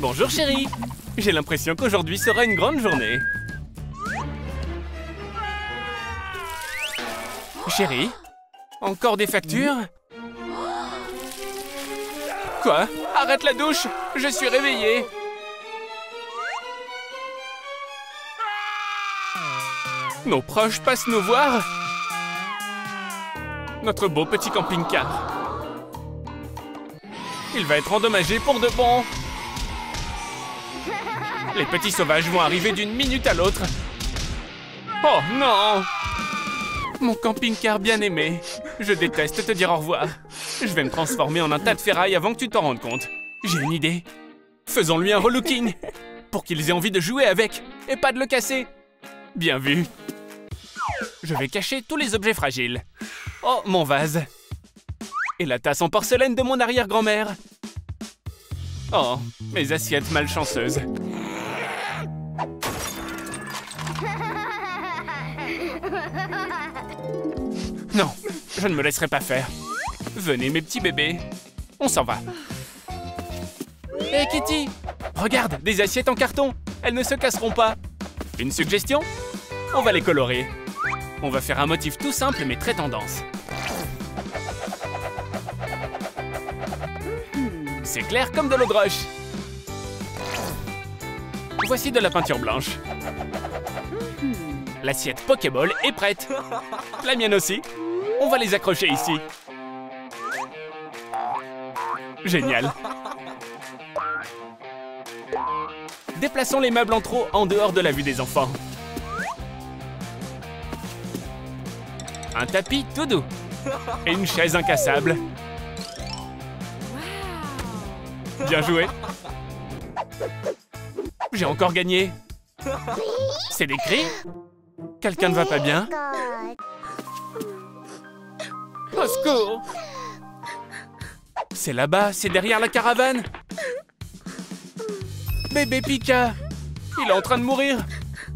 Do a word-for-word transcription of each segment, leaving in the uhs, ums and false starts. Bonjour chérie. J'ai l'impression qu'aujourd'hui sera une grande journée. Chérie, encore des factures? Quoi? Arrête la douche! Je suis réveillée! Nos proches passent nous voir! Notre beau petit camping-car! Il va être endommagé pour de bon! Les petits sauvages vont arriver d'une minute à l'autre! Oh non! Mon camping-car bien-aimé, je déteste te dire au revoir. Je vais me transformer en un tas de ferraille avant que tu t'en rendes compte. J'ai une idée. Faisons-lui un relooking pour qu'ils aient envie de jouer avec et pas de le casser. Bien vu. Je vais cacher tous les objets fragiles. Oh, mon vase. Et la tasse en porcelaine de mon arrière-grand-mère. Oh, mes assiettes malchanceuses. Non, je ne me laisserai pas faire. Venez, mes petits bébés. On s'en va. Hé, hey, Kitty! Regarde, des assiettes en carton. Elles ne se casseront pas. Une suggestion? On va les colorer. On va faire un motif tout simple mais très tendance. C'est clair comme de l'eau de roche. Voici de la peinture blanche. L'assiette Pokéball est prête. La mienne aussi. On va les accrocher ici. Génial. Déplaçons les meubles en trop en dehors de la vue des enfants. Un tapis tout doux. Et une chaise incassable. Bien joué. J'ai encore gagné. C'est des cris? Quelqu'un ne va pas bien? Au secours! C'est là-bas, c'est derrière la caravane! Bébé Pika! Il est en train de mourir!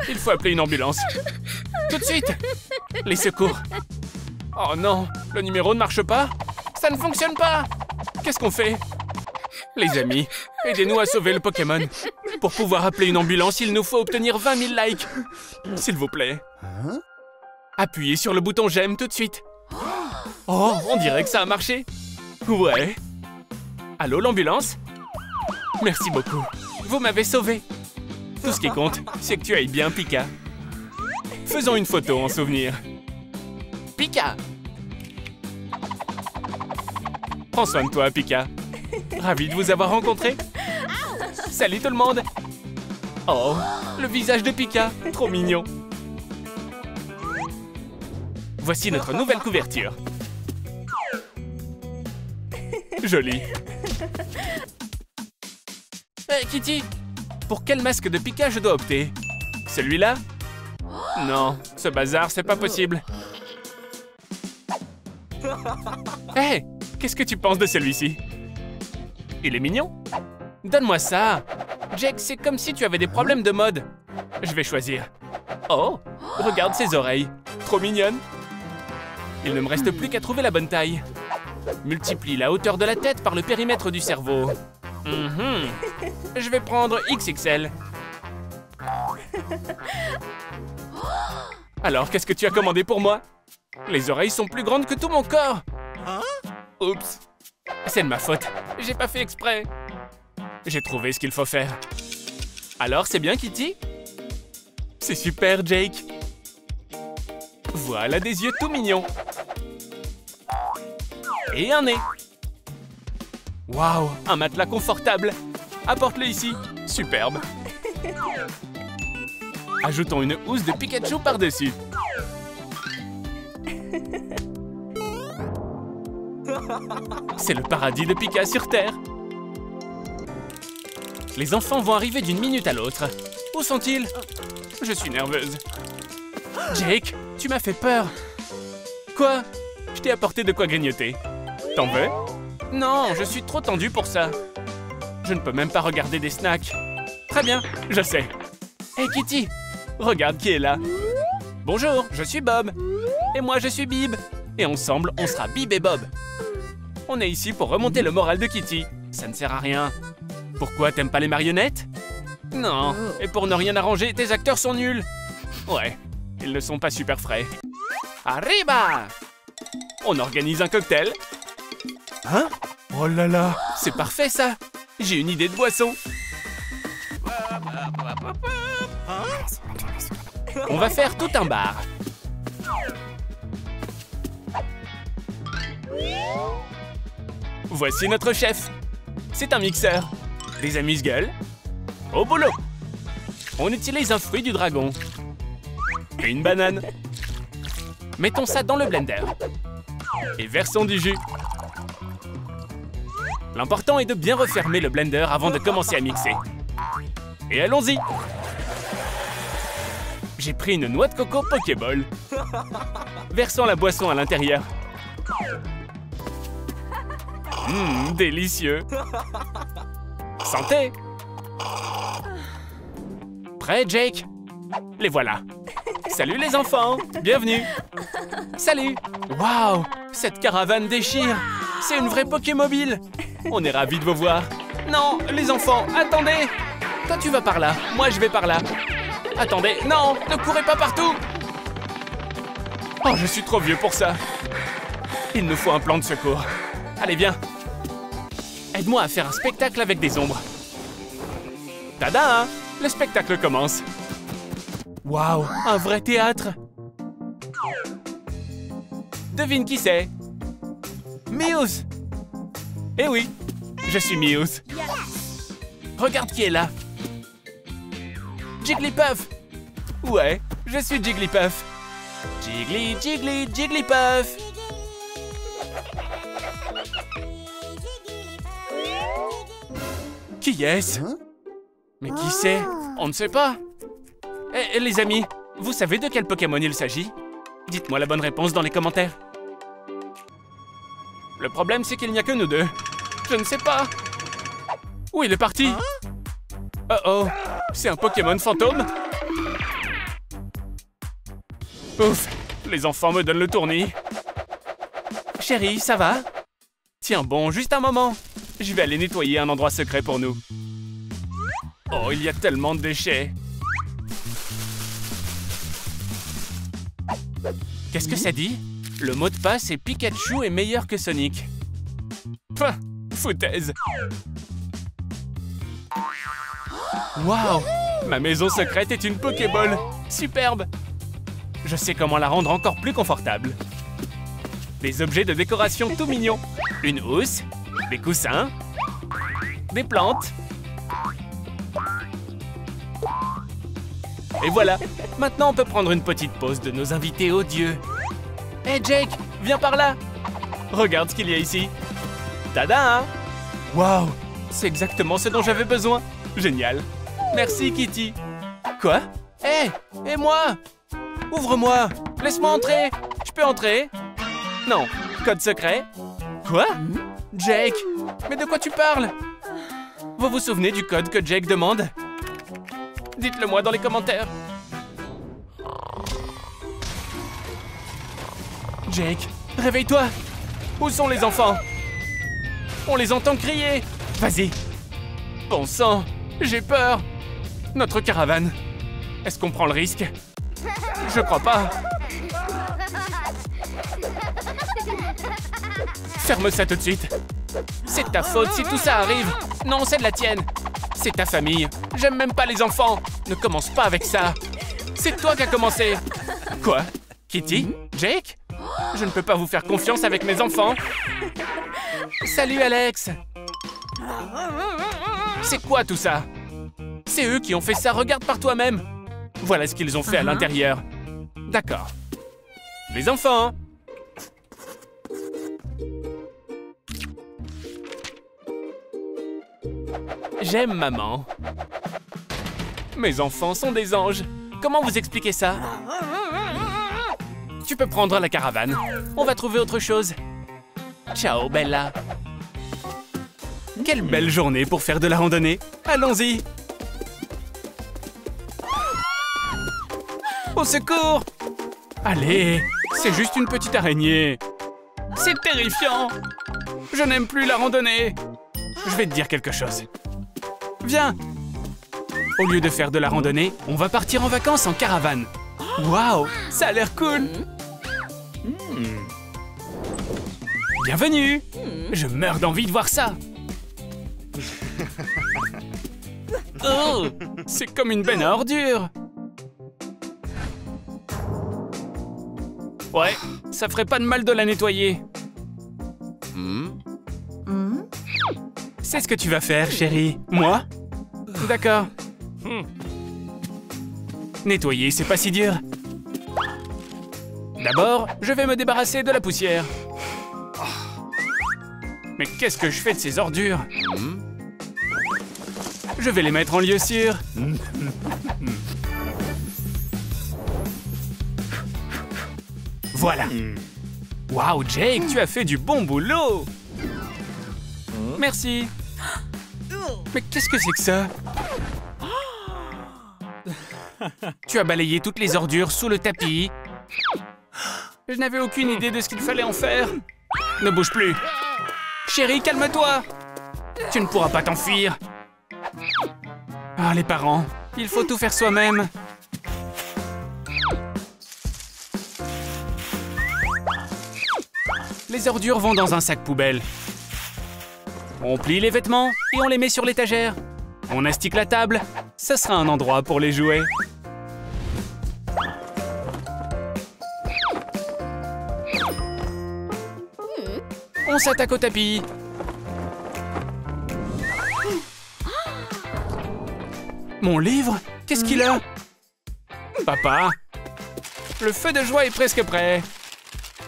Il faut appeler une ambulance! Tout de suite! Les secours! Oh non! Le numéro ne marche pas! Ça ne fonctionne pas! Qu'est-ce qu'on fait? Les amis, aidez-nous à sauver le Pokémon! Pour pouvoir appeler une ambulance, il nous faut obtenir vingt mille likes. S'il vous plaît. Appuyez sur le bouton j'aime tout de suite. Oh, on dirait que ça a marché. Ouais. Allô, l'ambulance? Merci beaucoup. Vous m'avez sauvé. Tout ce qui compte, c'est que tu ailles bien, Pika. Faisons une photo en souvenir. Pika! Prends soin de toi, Pika. Ravi de vous avoir rencontré. Salut tout le monde! Oh, le visage de Pika, trop mignon! Voici notre nouvelle couverture. Jolie. Hey Kitty! Pour quel masque de Pika je dois opter? Celui-là? Non, ce bazar, c'est pas possible. Hey! Qu'est-ce que tu penses de celui-ci? Il est mignon? Donne-moi ça! Jack, c'est comme si tu avais des problèmes de mode. Je vais choisir. Oh! Regarde ses oreilles. Trop mignonne. Il ne me reste plus qu'à trouver la bonne taille. Multiplie la hauteur de la tête par le périmètre du cerveau. Mm-hmm. Je vais prendre X X L. Alors, qu'est-ce que tu as commandé pour moi? Les oreilles sont plus grandes que tout mon corps. Oups. C'est de ma faute. J'ai pas fait exprès. J'ai trouvé ce qu'il faut faire. Alors, c'est bien, Kitty? C'est super, Jake. Voilà des yeux tout mignons. Et un nez. Waouh, un matelas confortable. Apporte-le ici. Superbe. Ajoutons une housse de Pikachu par-dessus. C'est le paradis de Pika sur Terre. Les enfants vont arriver d'une minute à l'autre. Où sont-ils? Je suis nerveuse. Jake, tu m'as fait peur. Quoi? Je t'ai apporté de quoi grignoter. T'en veux? Non, je suis trop tendue pour ça. Je ne peux même pas regarder des snacks. Très bien, je sais. Hey Kitty, regarde qui est là. Bonjour, je suis Bob. Et moi, je suis Bib. Et ensemble, on sera Bib et Bob. On est ici pour remonter le moral de Kitty. Ça ne sert à rien. Pourquoi t'aimes pas les marionnettes? Non, et pour ne rien arranger, tes acteurs sont nuls. Ouais, ils ne sont pas super frais. Arriba! On organise un cocktail. Hein? Oh là là! C'est parfait ça! J'ai une idée de boisson. On va faire tout un bar. Voici notre chef. C'est un mixeur. Des amuse-gueules. Au boulot. On utilise un fruit du dragon. Et une banane. Mettons ça dans le blender. Et versons du jus. L'important est de bien refermer le blender avant de commencer à mixer. Et allons-y. J'ai pris une noix de coco Pokéball. Versons la boisson à l'intérieur. Hum, mmh, délicieux. Santé. Prêt, Jake? Les voilà. Salut les enfants. Bienvenue. Salut. Waouh, cette caravane déchire. C'est une vraie Pokémobile. On est ravis de vous voir. Non, les enfants, attendez. Toi, tu vas par là. Moi, je vais par là. Attendez, non, ne courez pas partout. Oh, je suis trop vieux pour ça. Il nous faut un plan de secours. Allez, viens. Aide-moi à faire un spectacle avec des ombres. Tada! Le spectacle commence. Waouh, un vrai théâtre. Devine qui c'est? Mews. Eh oui, je suis Mews. Regarde qui est là. Jigglypuff. Ouais, je suis Jigglypuff. Jiggly, Jiggly, Jigglypuff. Qui est-ce? Mais qui c'est? On ne sait pas. Eh, les amis, vous savez de quel Pokémon il s'agit? Dites-moi la bonne réponse dans les commentaires. Le problème, c'est qu'il n'y a que nous deux. Je ne sais pas. Où il est parti? Oh oh, c'est un Pokémon fantôme? Ouf, les enfants me donnent le tournis. Chérie, ça va? Tiens bon, juste un moment. Je vais aller nettoyer un endroit secret pour nous. Oh, il y a tellement de déchets. Qu'est-ce que ça dit? Le mot de passe est Pikachu est meilleur que Sonic. Pah, foutaise. Waouh, ma maison secrète est une Pokéball. Superbe. Je sais comment la rendre encore plus confortable. Des objets de décoration tout mignons. Une housse, des coussins, des plantes. Et voilà, maintenant on peut prendre une petite pause de nos invités odieux. Hé hey Jake, viens par là. Regarde ce qu'il y a ici. Tada! Waouh, c'est exactement ce dont j'avais besoin. Génial. Merci Kitty. Quoi? Hé, hey, et moi? Ouvre-moi. Laisse-moi entrer. Je peux entrer? Non. Code secret? Quoi? Jake, mais de quoi tu parles? Vous vous souvenez du code que Jake demande? Dites-le moi dans les commentaires. Jake, réveille-toi. Où sont les enfants? On les entend crier. Vas-y. Bon sang, j'ai peur. Notre caravane. Est-ce qu'on prend le risque? Je crois pas. Ferme ça tout de suite. C'est ta faute si tout ça arrive. Non, c'est de la tienne. C'est ta famille. J'aime même pas les enfants. Ne commence pas avec ça. C'est toi qui as commencé. Quoi? Kitty? Jake? Je ne peux pas vous faire confiance avec mes enfants. Salut, Alex. C'est quoi tout ça? C'est eux qui ont fait ça. Regarde par toi-même. Voilà ce qu'ils ont fait à l'intérieur. D'accord. Les enfants. J'aime maman. Mes enfants sont des anges. Comment vous expliquer ça? Tu peux prendre la caravane. On va trouver autre chose. Ciao, Bella. Quelle belle journée pour faire de la randonnée. Allons-y. Au secours! Allez, c'est juste une petite araignée. C'est terrifiant. Je n'aime plus la randonnée. Je vais te dire quelque chose. Viens! Au lieu de faire de la randonnée, on va partir en vacances en caravane. Waouh! Ça a l'air cool! Bienvenue! Je meurs d'envie de voir ça! Oh! C'est comme une benne à ordures! Ouais, ça ferait pas de mal de la nettoyer. C'est ce que tu vas faire, chérie. Moi? D'accord. Nettoyer, c'est pas si dur. D'abord, je vais me débarrasser de la poussière. Mais qu'est-ce que je fais de ces ordures? Je vais les mettre en lieu sûr. Voilà. Waouh, Jake, tu as fait du bon boulot. Merci. Mais qu'est-ce que c'est que ça? Tu as balayé toutes les ordures sous le tapis. Je n'avais aucune idée de ce qu'il fallait en faire. Ne bouge plus. Chérie, calme-toi. Tu ne pourras pas t'enfuir. Ah, les parents, il faut tout faire soi-même. Les ordures vont dans un sac poubelle. On plie les vêtements et on les met sur l'étagère. On astique la table. Ça sera un endroit pour les jouets. On s'attaque au tapis. Mon livre? Qu'est-ce qu'il a? Papa? Le feu de joie est presque prêt.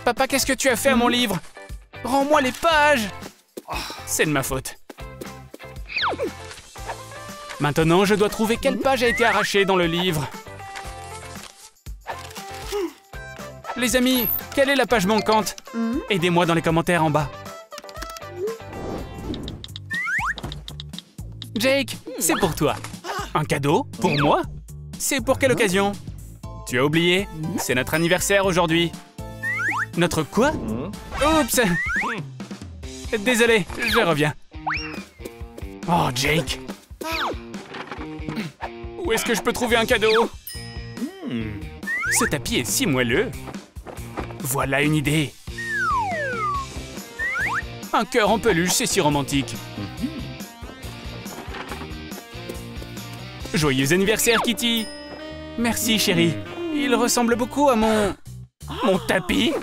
Papa, qu'est-ce que tu as fait à mon livre? Rends-moi les pages! Oh, c'est de ma faute. Maintenant, je dois trouver quelle page a été arrachée dans le livre. Les amis, quelle est la page manquante? Aidez-moi dans les commentaires en bas. Jake, c'est pour toi. Un cadeau? Pour moi? C'est pour quelle occasion? Tu as oublié? C'est notre anniversaire aujourd'hui. Notre quoi? Oups! Désolé, je reviens. Oh, Jake! Où est-ce que je peux trouver un cadeau? Ce tapis est si moelleux. Voilà une idée. Un cœur en peluche, c'est si romantique. Joyeux anniversaire, Kitty! Merci, chérie. Il ressemble beaucoup à mon... Mon tapis?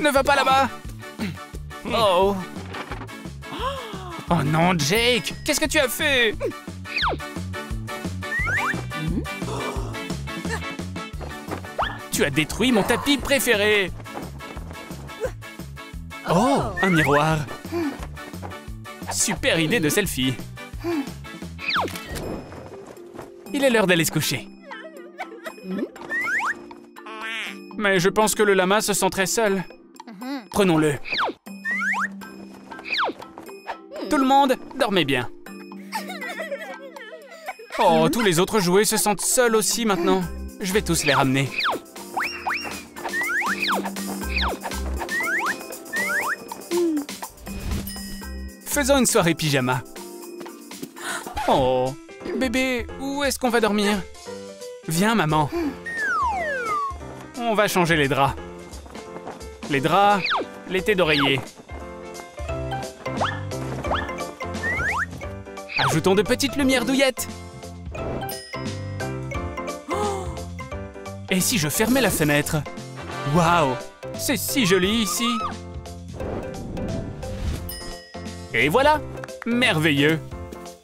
Ne va pas là-bas! Oh. Oh non, Jake, qu'est-ce que tu as fait? Tu as détruit mon tapis préféré. Oh, un miroir. Super idée de selfie. Il est l'heure d'aller se coucher. Mais je pense que le lama se sent très seul. Prenons-le. Tout le monde, dormez bien. Oh, tous les autres jouets se sentent seuls aussi maintenant. Je vais tous les ramener. Faisons une soirée pyjama. Oh, bébé, où est-ce qu'on va dormir? Viens, maman. On va changer les draps. Les draps, l'été d'oreiller. Ajoutons de petites lumières douillettes. Et si je fermais la fenêtre? Waouh! C'est si joli ici. Et voilà! Merveilleux!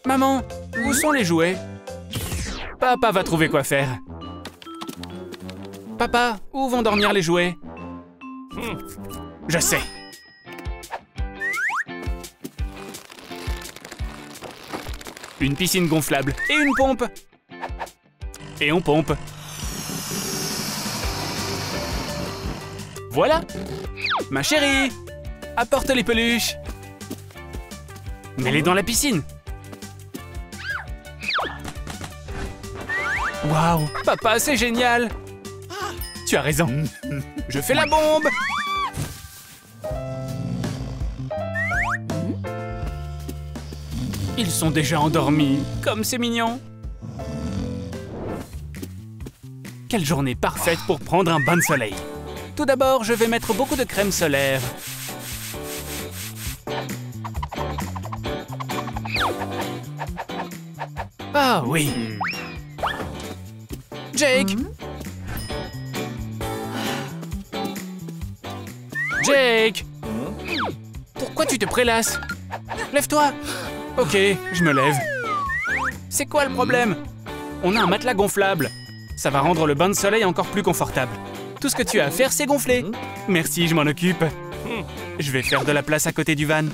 Maman, où sont les jouets? Papa va trouver quoi faire. Papa, où vont dormir les jouets? Je sais. Une piscine gonflable et une pompe. Et on pompe. Voilà. Ma chérie, apporte les peluches. Mets-les dans la piscine. Waouh, papa, c'est génial. Tu as raison. Je fais la bombe. Ils sont déjà endormis. Comme c'est mignon. Quelle journée parfaite pour prendre un bain de soleil. Tout d'abord, je vais mettre beaucoup de crème solaire. Ah oui. Jake. Jake. Pourquoi tu te prélasses? Lève-toi. Ok, je me lève. C'est quoi le problème? On a un matelas gonflable. Ça va rendre le bain de soleil encore plus confortable. Tout ce que tu as à faire, c'est gonfler. Merci, je m'en occupe. Je vais faire de la place à côté du van.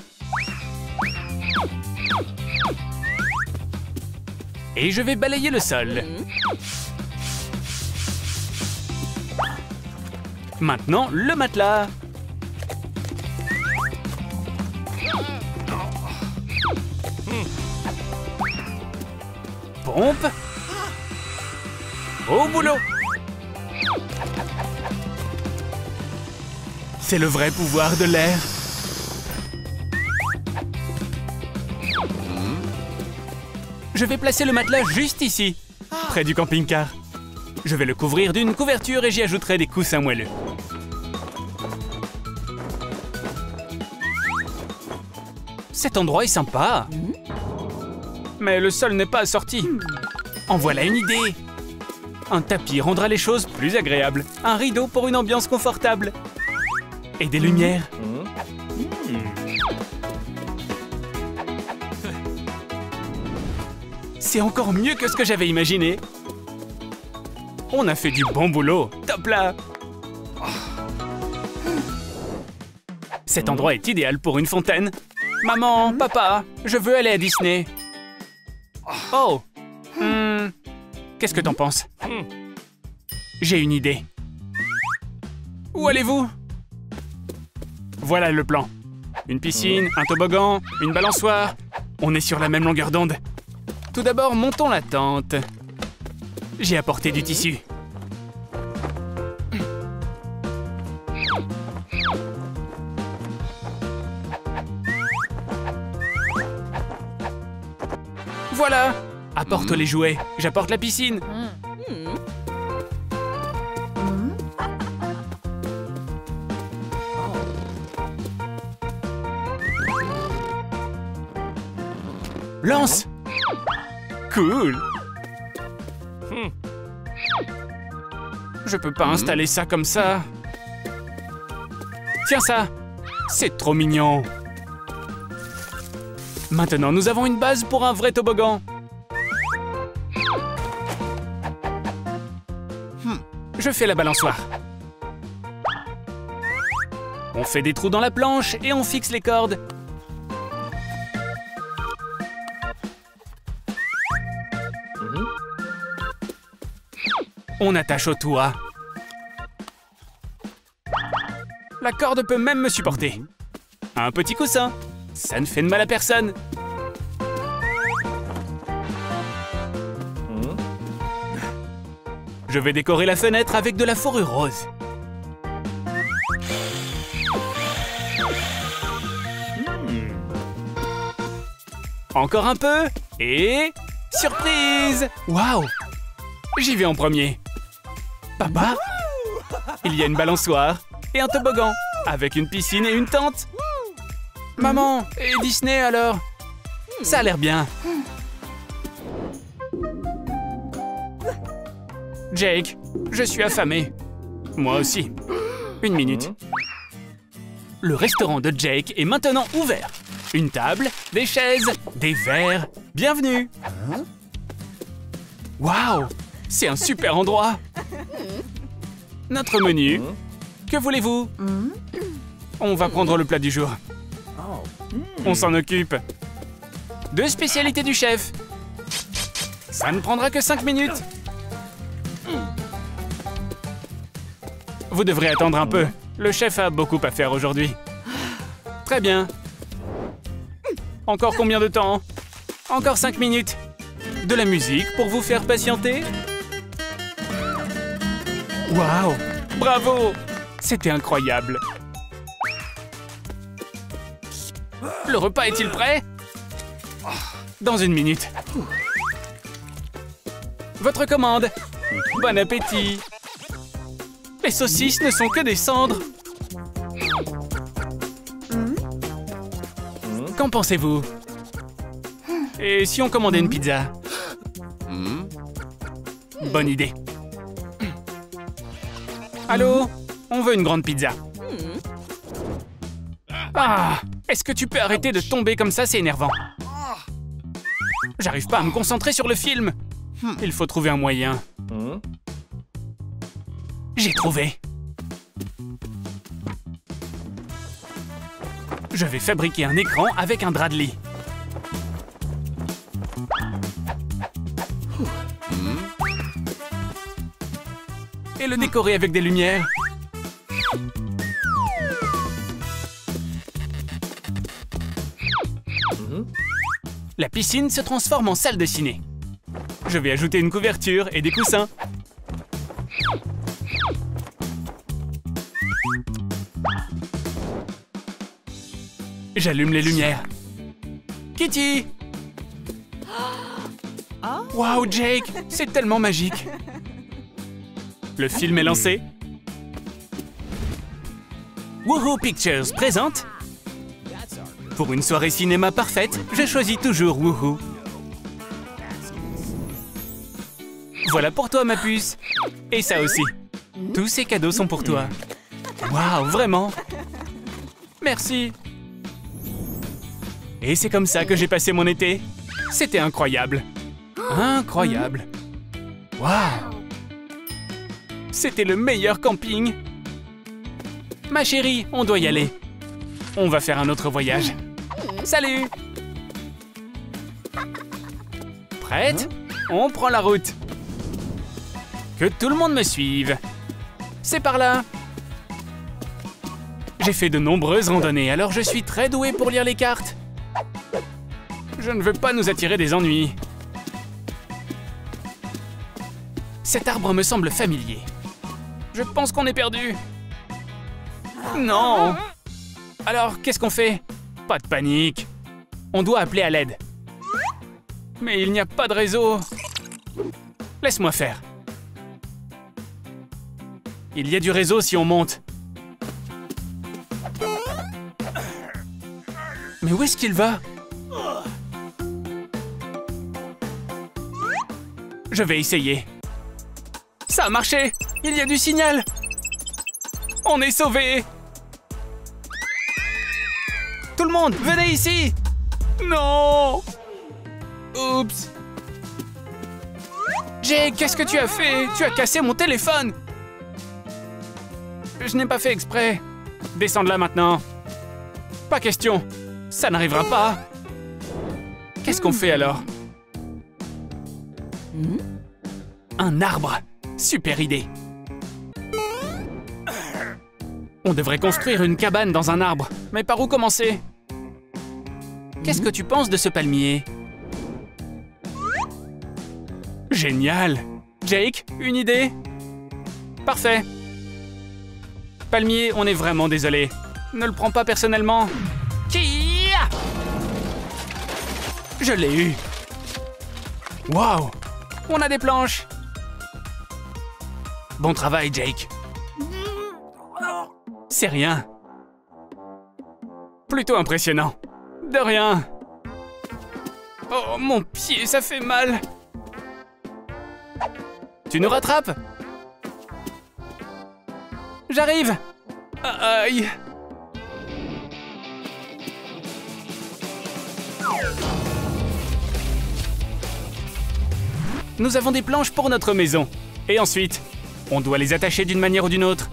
Et je vais balayer le sol. Maintenant, le matelas. Pompe. Au boulot. C'est le vrai pouvoir de l'air. Je vais placer le matelas juste ici, près du camping-car. Je vais le couvrir d'une couverture et j'y ajouterai des coussins moelleux. Cet endroit est sympa. Mais le sol n'est pas assorti. En voilà une idée. Un tapis rendra les choses plus agréables. Un rideau pour une ambiance confortable. Et des lumières. C'est encore mieux que ce que j'avais imaginé. On a fait du bon boulot. Top là. Cet endroit est idéal pour une fontaine. Maman, papa, je veux aller à Disney. Oh. Hmm. Qu'est-ce que t'en penses? J'ai une idée. Où allez-vous? Voilà le plan. Une piscine, un toboggan, une balançoire. On est sur la même longueur d'onde. Tout d'abord, montons la tente. J'ai apporté du tissu. Voilà. Apporte les jouets. J'apporte la piscine. Lance. Cool. Je peux pas installer ça comme ça. Tiens ça. C'est trop mignon. Maintenant, nous avons une base pour un vrai toboggan. Je fais la balançoire. On fait des trous dans la planche et on fixe les cordes. On attache au toit. La corde peut même me supporter. Un petit coussin. Ça ne fait de mal à personne. Je vais décorer la fenêtre avec de la fourrure rose. Encore un peu. Et... surprise! Waouh! J'y vais en premier. Papa, il y a une balançoire et un toboggan, avec une piscine et une tente. Maman, et Disney alors? Ça a l'air bien. Jake, je suis affamé. Moi aussi. Une minute. Le restaurant de Jake est maintenant ouvert. Une table, des chaises, des verres. Bienvenue. Waouh, c'est un super endroit. Notre menu. Que voulez-vous? On va prendre le plat du jour. On s'en occupe. Deux spécialités du chef. Ça ne prendra que cinq minutes. Vous devrez attendre un peu. Le chef a beaucoup à faire aujourd'hui. Très bien. Encore combien de temps? Encore cinq minutes. De la musique pour vous faire patienter. Waouh! Bravo! C'était incroyable. Le repas est-il prêt? dans une minute. Votre commande. Bon appétit. Les saucisses ne sont que des cendres. Qu'en pensez-vous? Et si on commandait une pizza? Bonne idée. Allô? On veut une grande pizza. Ah! Est-ce que tu peux arrêter de tomber comme ça? C'est énervant. J'arrive pas à me concentrer sur le film. Il faut trouver un moyen. J'ai trouvé. Je vais fabriquer un écran avec un drap de lit. Et le décorer avec des lumières. La piscine se transforme en salle de ciné. Je vais ajouter une couverture et des coussins. J'allume les lumières. Kitty! Wow, Jake, c'est tellement magique. Le film est lancé. Woohoo Pictures présente. Pour une soirée cinéma parfaite, je choisis toujours Woohoo. Voilà pour toi, ma puce. Et ça aussi. Tous ces cadeaux sont pour toi. Waouh, vraiment. Merci. Et c'est comme ça que j'ai passé mon été. C'était incroyable. Incroyable. Waouh. C'était le meilleur camping. Ma chérie, on doit y aller. On va faire un autre voyage. Salut. Prête? On prend la route. Que tout le monde me suive. C'est par là. J'ai fait de nombreuses randonnées, alors je suis très douée pour lire les cartes. Je ne veux pas nous attirer des ennuis. Cet arbre me semble familier. Je pense qu'on est perdu. Non. Alors, qu'est-ce qu'on fait? Pas de panique. On doit appeler à l'aide. Mais il n'y a pas de réseau. Laisse-moi faire. Il y a du réseau si on monte. Mais où est-ce qu'il va? Je vais essayer. Ça a marché! Il y a du signal! On est sauvés! Tout le monde, venez ici! Non! Oups! Jake, qu'est-ce que tu as fait? Tu as cassé mon téléphone! Je n'ai pas fait exprès. Descends de là maintenant. Pas question. Ça n'arrivera pas. Qu'est-ce qu'on fait alors? Un arbre. Super idée. On devrait construire une cabane dans un arbre. Mais par où commencer? Qu'est-ce que tu penses de ce palmier? Génial. Jake, une idée? Parfait. Palmier, on est vraiment désolé. Ne le prends pas personnellement. Kia! Je l'ai eu. Waouh! On a des planches. Bon travail, Jake. C'est rien. Plutôt impressionnant. De rien. Oh, mon pied, ça fait mal. Tu nous rattrapes? J'arrive! Aïe! Nous avons des planches pour notre maison. Et ensuite, on doit les attacher d'une manière ou d'une autre.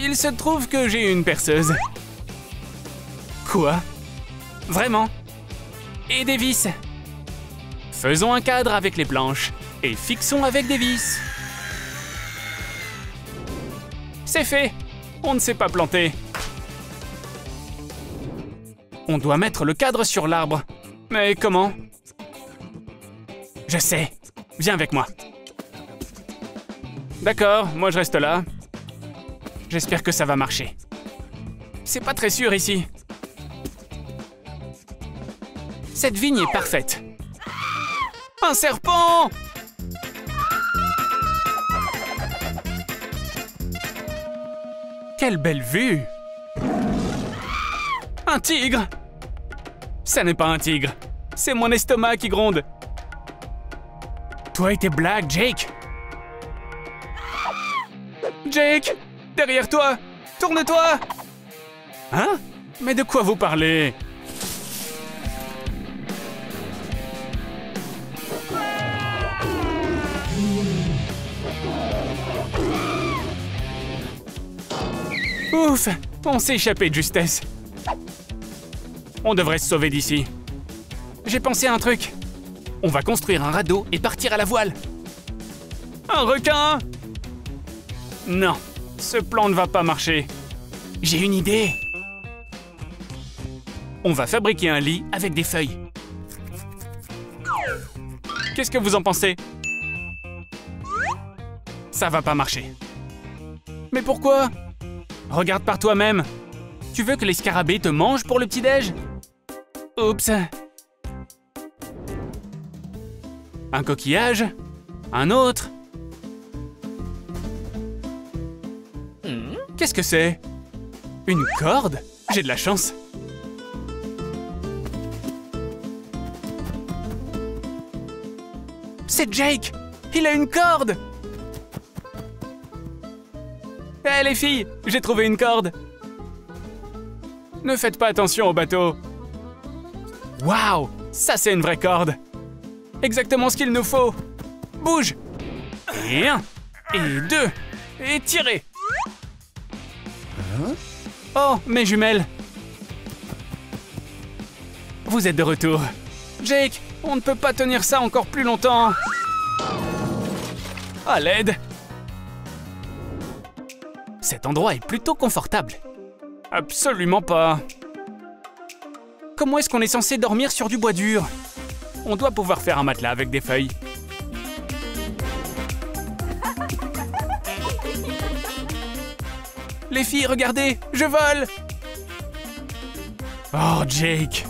Il se trouve que j'ai une perceuse. Quoi? Vraiment? Et des vis. Faisons un cadre avec les planches. Et fixons avec des vis. C'est fait. On ne s'est pas planté. On doit mettre le cadre sur l'arbre. Mais comment? Je sais. Viens avec moi. D'accord, moi je reste là. J'espère que ça va marcher. C'est pas très sûr ici. Cette vigne est parfaite. Un serpent! Quelle belle vue! Un tigre! Ça n'est pas un tigre. C'est mon estomac qui gronde. Toi et tes blagues, Jake! Jake! Derrière toi! Tourne-toi! Hein? Mais de quoi vous parlez? Ouf! On s'est échappé de justesse. On devrait se sauver d'ici. J'ai pensé à un truc. On va construire un radeau et partir à la voile. Un requin! Non, ce plan ne va pas marcher. J'ai une idée. On va fabriquer un lit avec des feuilles. Qu'est-ce que vous en pensez? Ça va pas marcher. Mais pourquoi? Regarde par toi-même. Tu veux que les scarabées te mangent pour le petit-déj? Oups. Un coquillage. Un autre. Qu'est-ce que c'est? Une corde? J'ai de la chance. C'est Jake! Il a une corde! Hé hey, les filles, j'ai trouvé une corde! Ne faites pas attention au bateau! Waouh! Ça c'est une vraie corde! Exactement ce qu'il nous faut! Bouge! Et un! Et deux! Et tirez! Oh, mes jumelles! Vous êtes de retour! Jake, on ne peut pas tenir ça encore plus longtemps! À l'aide! Cet endroit est plutôt confortable. Absolument pas. Comment est-ce qu'on est censé dormir sur du bois dur? On doit pouvoir faire un matelas avec des feuilles. Les filles, regardez, je vole! Oh, Jake!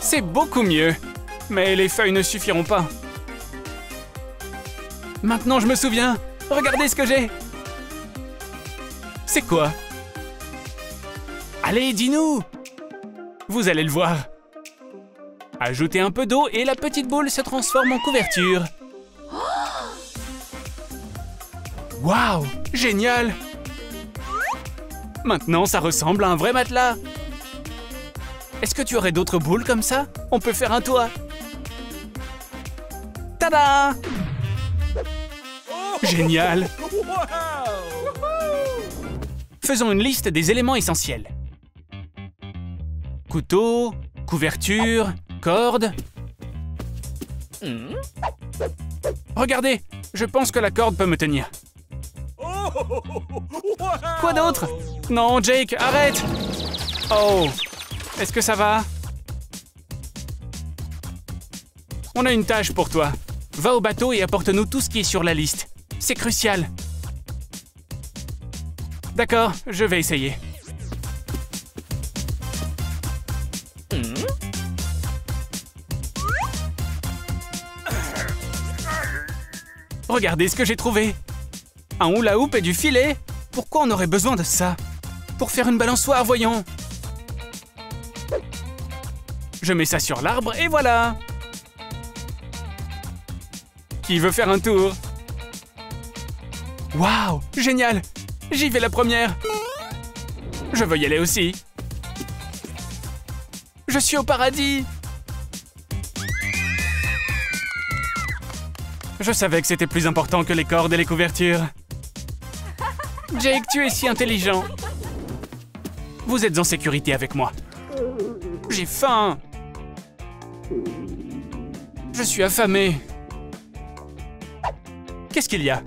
C'est beaucoup mieux. Mais les feuilles ne suffiront pas. Maintenant, je me souviens. Regardez ce que j'ai. C'est quoi? Allez, dis-nous. Vous allez le voir. Ajoutez un peu d'eau et la petite boule se transforme en couverture. Waouh, génial. Maintenant, ça ressemble à un vrai matelas. Est-ce que tu aurais d'autres boules comme ça? On peut faire un toit. Tada! Génial! Faisons une liste des éléments essentiels. Couteau, couverture, corde. Regardez, je pense que la corde peut me tenir. Quoi d'autre? Non, Jake, arrête! Oh, est-ce que ça va? On a une tâche pour toi. Va au bateau et apporte-nous tout ce qui est sur la liste. C'est crucial. D'accord, je vais essayer. Regardez ce que j'ai trouvé. Un hula-hoop et du filet. Pourquoi on aurait besoin de ça? Pour faire une balançoire, voyons. Je mets ça sur l'arbre et voilà. Qui veut faire un tour? Waouh, génial! J'y vais la première. Je veux y aller aussi. Je suis au paradis. Je savais que c'était plus important que les cordes et les couvertures. Jake, tu es si intelligent. Vous êtes en sécurité avec moi. J'ai faim. Je suis affamé. Qu'est-ce qu'il y a?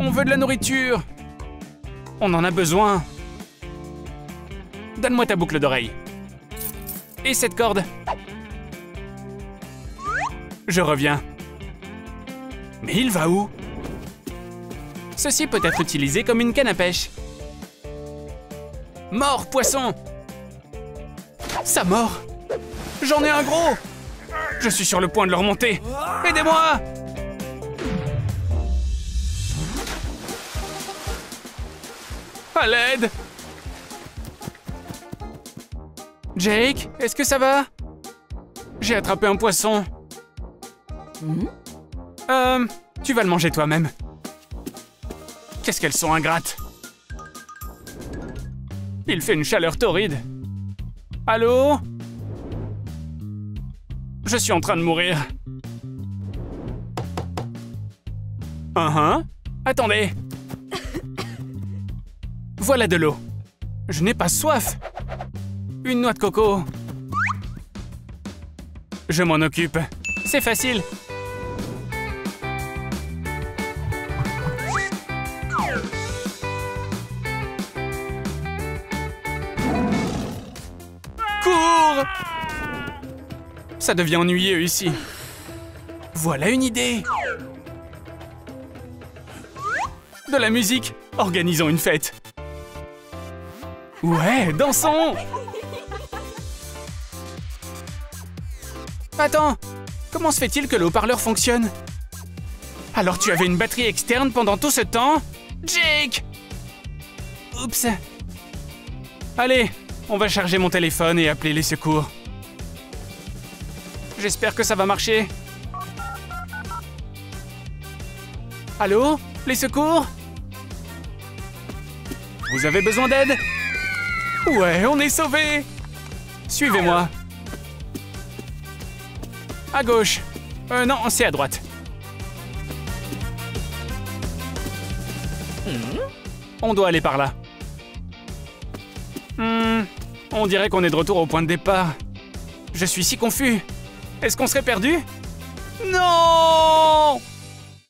On veut de la nourriture. On en a besoin. Donne-moi ta boucle d'oreille. Et cette corde. Je reviens. Mais il va où? Ceci peut être utilisé comme une canne à pêche. Mort, poisson! Ça mord! J'en ai un gros! Je suis sur le point de le remonter! Aidez-moi! À l'aide! Jake, est-ce que ça va? J'ai attrapé un poisson. Mmh. Euh, tu vas le manger toi-même. Qu'est-ce qu'elles sont ingrates. Il fait une chaleur torride. Allô? Je suis en train de mourir. Uh-huh. Attendez. Voilà de l'eau. Je n'ai pas soif. Une noix de coco. Je m'en occupe. C'est facile. Cours! Ça devient ennuyeux ici. Voilà une idée. De la musique. Organisons une fête. Ouais, dansons! Attends, comment se fait-il que le haut-parleur fonctionne? Alors tu avais une batterie externe pendant tout ce temps? Jake! Oups. Allez, on va charger mon téléphone et appeler les secours. J'espère que ça va marcher. Allô? Les secours? Vous avez besoin d'aide? Ouais, on est sauvés! Suivez-moi. À gauche. Euh, non, c'est à droite. On doit aller par là. Hmm, on dirait qu'on est de retour au point de départ. Je suis si confus. Est-ce qu'on serait perdu? Non!